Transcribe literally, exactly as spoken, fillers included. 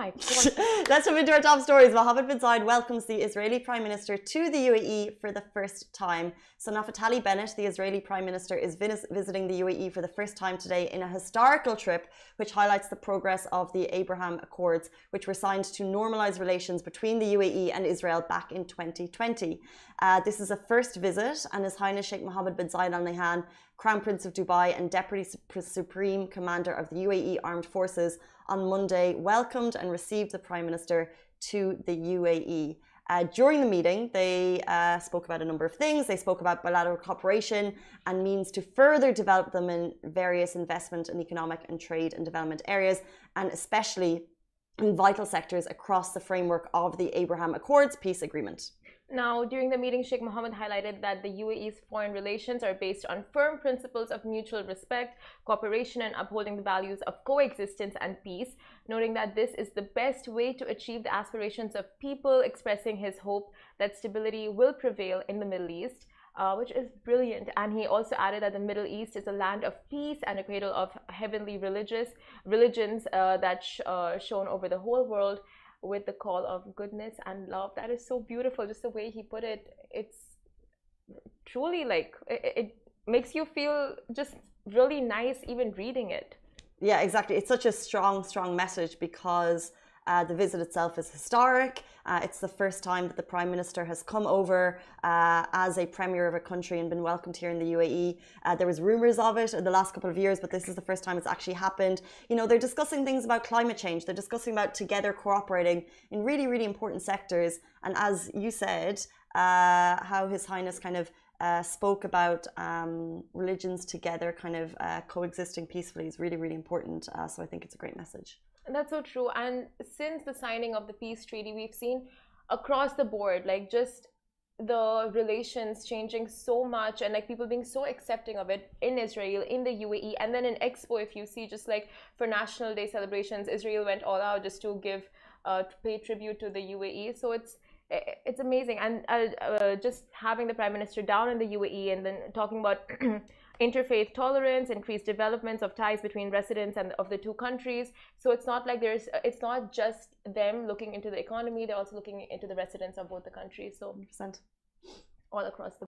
my God. Let's jump into our top stories. Mohammed bin Zayed welcomes the Israeli Prime Minister to the U A E for the first time. So Naftali Bennett, the Israeli Prime Minister, is visiting the U A E for the first time today in a historical trip which highlights the progress of the Abraham Accords, which were signed to normalise relations between the U A E and Israel back in twenty twenty. Uh, this is a first visit, and His Highness Sheikh Mohammed bin Zayed Al Nahyan, Crown Prince of Dubai and Deputy Supreme Commander of the U A E Armed Forces, on Monday welcomed and received the Prime Minister to the U A E. Uh, during the meeting, they uh, spoke about a number of things. They spoke about bilateral cooperation and means to further develop them in various investment and economic and trade and development areas, and especially in vital sectors across the framework of the Abraham Accords peace agreement. Now, during the meeting, Sheikh Mohammed highlighted that the U A E's foreign relations are based on firm principles of mutual respect, cooperation, and upholding the values of coexistence and peace, noting that this is the best way to achieve the aspirations of people, expressing his hope that stability will prevail in the Middle East, uh, which is brilliant. And he also added that the Middle East is a land of peace and a cradle of heavenly religious religions uh, that sh uh, shone over the whole world with the call of goodness and love. That is so beautiful, just the way he put it. It's truly like, it, it makes you feel just really nice even reading it. Yeah, exactly. It's such a strong, strong message because uh, the visit itself is historic. Uh, it's the first time that the Prime Minister has come over uh, as a Premier of a country and been welcomed here in the U A E. Uh, there was rumours of it in the last couple of years, but this is the first time it's actually happened. You know, they're discussing things about climate change. They're discussing about together cooperating in really, really important sectors. And as you said, uh, how His Highness kind of uh, spoke about um, religions together kind of uh, coexisting peacefully is really, really important. Uh, so I think it's a great message. That's so true. And since the signing of the peace treaty, we've seen across the board, like just the relations changing so much and like people being so accepting of it in Israel, in the U A E, and then in Expo, if you see, just like for National Day celebrations, Israel went all out just to give, uh, to pay tribute to the U A E. So it's it's amazing. And uh, uh, just having the Prime Minister down in the U A E and then talking about interfaith tolerance, increased developments of ties between residents and of the two countries. So it's not like there's, it's not just them looking into the economy, they're also looking into the residents of both the countries. So one hundred percent all across the